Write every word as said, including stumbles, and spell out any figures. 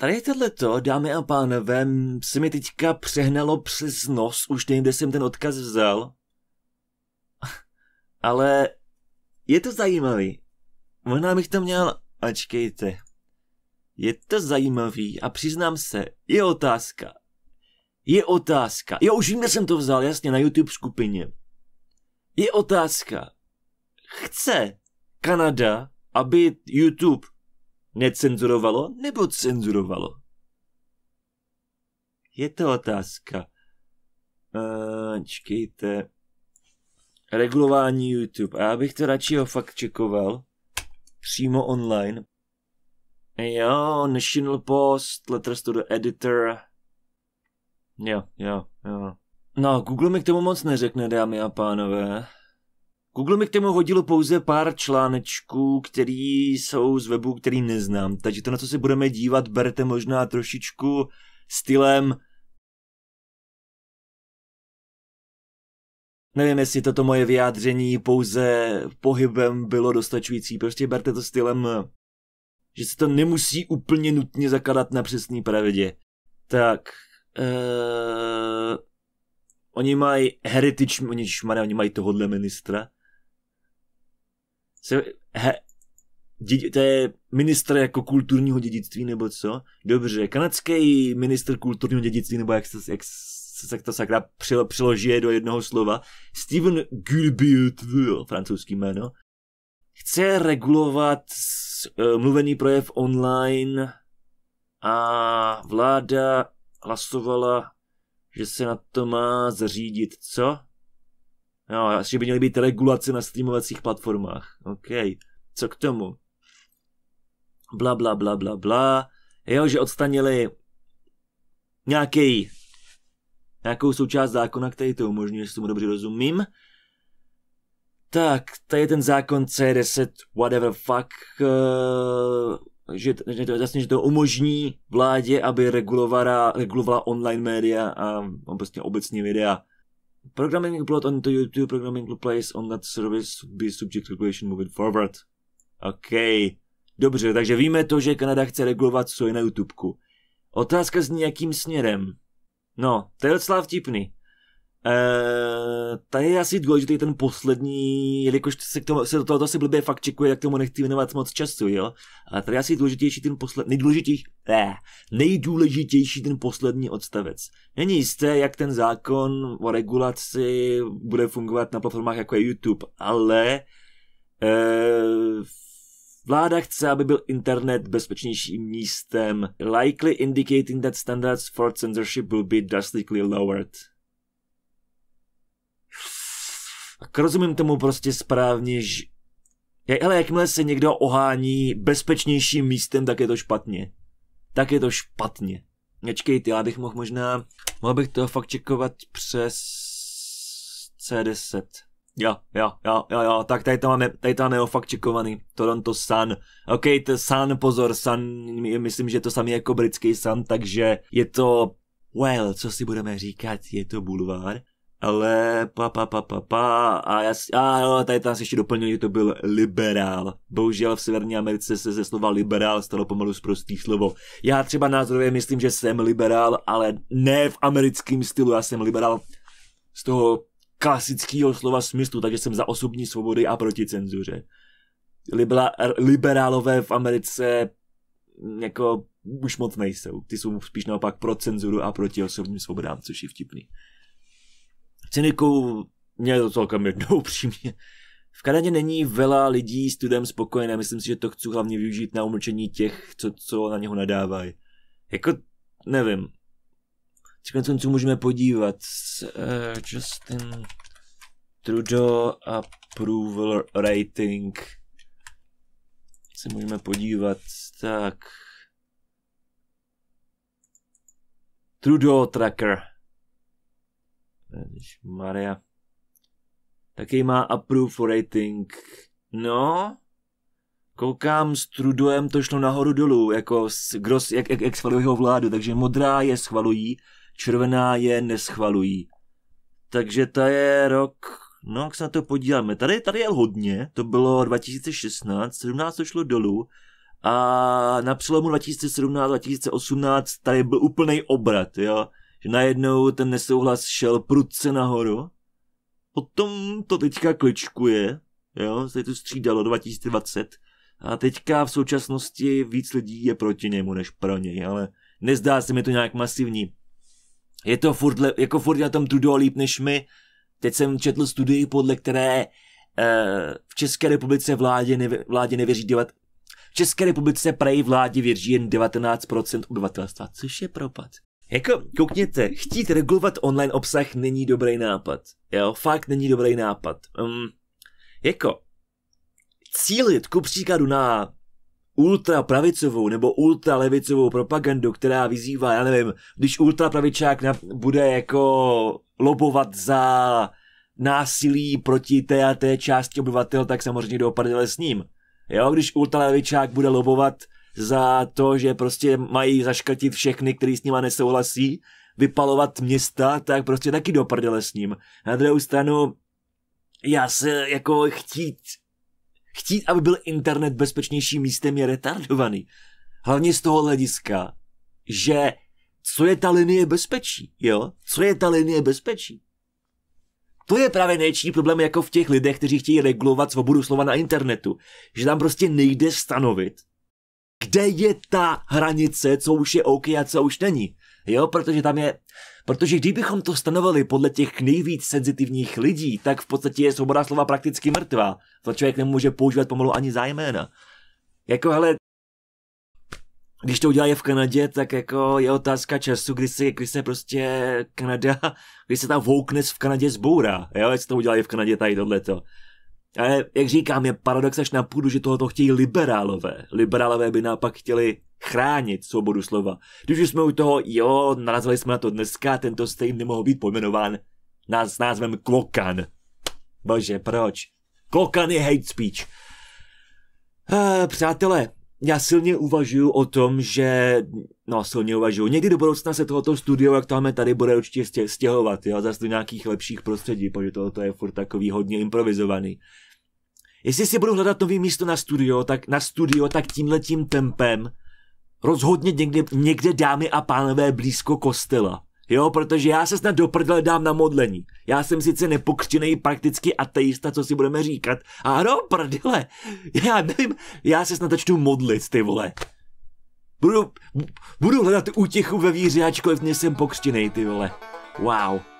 Tady tohleto, dámy a pánové, se mi teďka přehnalo přes nos, už někde jsem ten odkaz vzal. Ale je to zajímavý. Možná bych to měl, ačkejte. Je to zajímavý a přiznám se, je otázka. Je otázka. Jo, už vím, kde jsem to vzal, jasně, na YouTube skupině. Je otázka. Chce Kanada, aby YouTube necenzurovalo nebo cenzurovalo? Je to otázka. Ačkejte. Regulování YouTube. A já bych to radši ho fakt čekoval. Přímo online. Jo, National Post, Letters to the Editor. Jo, jo, jo. No, Google mi k tomu moc neřekne, dámy a pánové. Google mi k tomu hodilo pouze pár článečků, který jsou z webu, který neznám. Takže to, na co se budeme dívat, berte možná trošičku stylem... Nevím, jestli toto moje vyjádření pouze pohybem bylo dostačující. Prostě berte to stylem, že se to nemusí úplně nutně zakladat na přesný pravdě. Tak... Uh, oni mají heritage, oni, šmane, oni mají tohohle ministra. Se, he, didi, to je ministr jako kulturního dědictví nebo co? Dobře, kanadský ministr kulturního dědictví, nebo jak se, jak se to sakra přeloží do jednoho slova. Steven Guilbert, francouzský jméno, chce regulovat uh, mluvený projev online a vláda hlasovala, že se na to má zařídit, co? No, asi by měly být regulace na streamovacích platformách. OK, co k tomu? Bla, bla, bla, bla, bla. Jo, že odstanili nějaký, nějakou součást zákona, který to umožňuje, jestli tomu dobře rozumím. Tak, tady je ten zákon C deset, whatever fuck, uh, že to jasně, že to umožní vládě, aby regulovala, regulovala online média a prostě obecně videa. Programming upload on to YouTube, programming to place on that service be subject regulation moving forward. OK. Dobře, takže víme to, že Kanada chce regulovat, co je na YouTubeku. Otázka zní, jakým směrem. No, to je docela vtipný. Eee, tady je asi důležitý ten poslední, jelikož se, k tomu, se to, to se blbě fakt čekuje, tak tomu nechci věnovat moc času, jo? A tady je asi důležitější ten poslední, nejdůležitější, eh, nejdůležitější ten poslední odstavec. Není jisté, jak ten zákon o regulaci bude fungovat na platformách jako je YouTube, ale eee, vláda chce, aby byl internet bezpečnějším místem, likely indicating that standards for censorship will be drastically lowered. Tak rozumím tomu prostě správně, že... Ale jakmile se někdo ohání bezpečnějším místem, tak je to špatně. Tak je to špatně. Nečkejte, já bych mohl možná... Mohl bych to fakt čekovat přes... C deset. Jo, jo, jo, jo, jo, tak tady to máme, tady to máme fakt čekovaný. Toronto Sun. OK, to Sun, pozor, Sun, myslím, že je to samý jako britský Sun, takže je to... Well, co si budeme říkat, je to bulvár. Ale pa pa pa pa pa a já si, a jo, tady tam se ještě doplnil, že to byl liberál. Bohužel v Severní Americe se ze slova liberál stalo pomalu zprostý slovo. Já třeba názorově myslím, že jsem liberál, ale ne v americkém stylu, já jsem liberál z toho klasického slova smyslu, takže jsem za osobní svobody a proti cenzuře. Libera, liberálové v Americe jako už moc nejsou, ty jsou spíš naopak pro cenzuru a proti osobním svobodám, což je vtipný. Cynikou mě je to celkem jednou upřímně. V Kanadě není vela lidí studem spokojené, myslím si, že to chci hlavně využít na umlčení těch, co, co na něho nadávají. Jako, nevím. Teď se co můžeme podívat. Uh, Justin Trudeau approval rating. Se můžeme podívat, tak. Trudeau Tracker. Maria. Taky má approve rating. No. Koukám s Trudeauem, to šlo nahoru dolů, jako kdo, jak, jak, jak schvalují jeho vládu. Takže modrá je schvalují, červená je neschvalují. Takže ta je rok, no jak se na to podíváme. Tady, tady je hodně, to bylo dva tisíce šestnáct, sedmnáct to šlo dolů. A na přelomu dva tisíce sedmnáct dva tisíce osmnáct tady byl úplnej obrat, jo. Že najednou ten nesouhlas šel prudce nahoru. Potom to teďka kličkuje, jo, se to střídalo dva tisíce dvacet. A teďka v současnosti víc lidí je proti němu než pro něj, ale nezdá se mi to nějak masivní. Je to furt, le, jako furt na tom Trudeau líp než my. Teď jsem četl studii, podle které eh, v České republice vládě, nevě, vládě nevěří devat... V České republice prej vládě věří jen devatenáct procent obyvatelstva, což je propad. Jako, koukněte, chtít regulovat online obsah není dobrý nápad. Jo, fakt není dobrý nápad. Um, jako, cílit ku příkladu na ultrapravicovou nebo ultralevicovou propagandu, která vyzývá, já nevím, když ultrapravičák bude jako lobovat za násilí proti té a té části obyvatel, tak samozřejmě jdou prdele s ním. Jo, když ultralevičák bude lobovat za to, že prostě mají zaškrtit všechny, kteří s nima nesouhlasí, vypalovat města, tak prostě taky do prdele s ním. Na druhou stranu, já se jako chtít, chtít, aby byl internet bezpečnějším místem, je retardovaný. Hlavně z toho hlediska, že co je ta linie bezpečí, jo? Co je ta linie bezpečí? To je právě největší problém jako v těch lidech, kteří chtějí regulovat svobodu slova na internetu. Že tam prostě nejde stanovit, kde je ta hranice, co už je OK a co už není. Jo, protože tam je... Protože kdybychom to stanovali podle těch nejvíc senzitivních lidí, tak v podstatě je svoboda slova prakticky mrtvá. To člověk nemůže používat pomalu ani zájména. Jako hele... Když to udělají v Kanadě, tak jako je otázka času, když se, když se prostě Kanada, když se ta wokeness v Kanadě zbourá, jo, jestli to udělají v Kanadě tady tohleto. Ale jak říkám, je paradox až na půdu, že tohoto chtějí liberálové. Liberálové by naopak chtěli chránit svobodu slova. Když už jsme u toho, jo, narazili jsme na to dneska, tento stream nemohl být pojmenován s názvem Klokan. Bože, proč? Klokan je hate speech. Eh, přátelé, já silně uvažuju o tom, že... No, silně uvažuju. Někdy do budoucna se tohoto studio, jak to máme tady, bude určitě stěhovat, jo? Zase do nějakých lepších prostředí, protože tohoto je furt takový hodně improvizovaný. Jestli si budu hledat nový místo na studio, tak na studio, tak tímhletím tempem rozhodně někde, někde dámy a pánové blízko kostela. Jo, protože já se snad do prdele dám na modlení. Já jsem sice nepokřtěnej prakticky ateista, co si budeme říkat. A no, prdele, já nevím, já se snad začnu modlit, ty vole. Budu, budu hledat útěchu ve víře, ačkoliv nejsem pokřtěnej, ty vole. Wow.